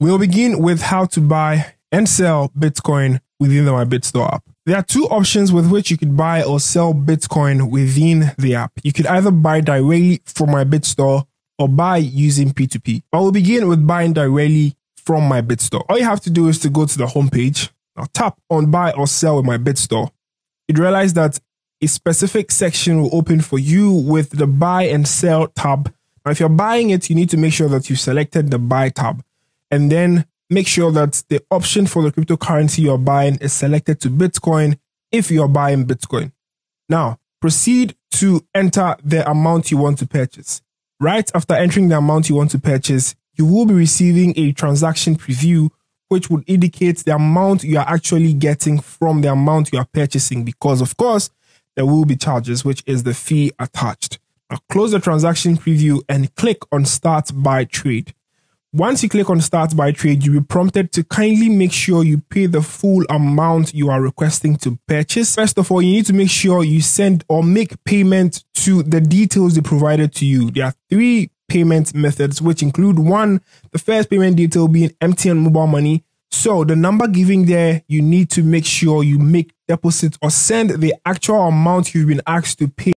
We'll begin with how to buy and sell Bitcoin within the MyBitStore app. There are two options with which you could buy or sell Bitcoin within the app. You could either buy directly from MyBitStore or buy using P2P. But we'll begin with buying directly from MyBitStore. All you have to do is to go to the homepage. Now tap on buy or sell with MyBitStore. You'd realize that a specific section will open for you with the buy and sell tab. Now, if you're buying it, you need to make sure that you've selected the buy tab, and then make sure that the option for the cryptocurrency you're buying is selected to Bitcoin if you're buying Bitcoin. Now, proceed to enter the amount you want to purchase. Right after entering the amount you want to purchase, you will be receiving a transaction preview, which would indicate the amount you are actually getting from the amount you are purchasing, because of course, there will be charges, which is the fee attached. Now, close the transaction preview and click on Start Buy Trade. Once you click on Start Buy Trade, you'll be prompted to kindly make sure you pay the full amount you are requesting to purchase. First of all, you need to make sure you send or make payment to the details they provided to you. There are three payment methods, which include one, the first payment detail being MTN mobile money. So the number given there, you need to make sure you make deposit or send the actual amount you've been asked to pay.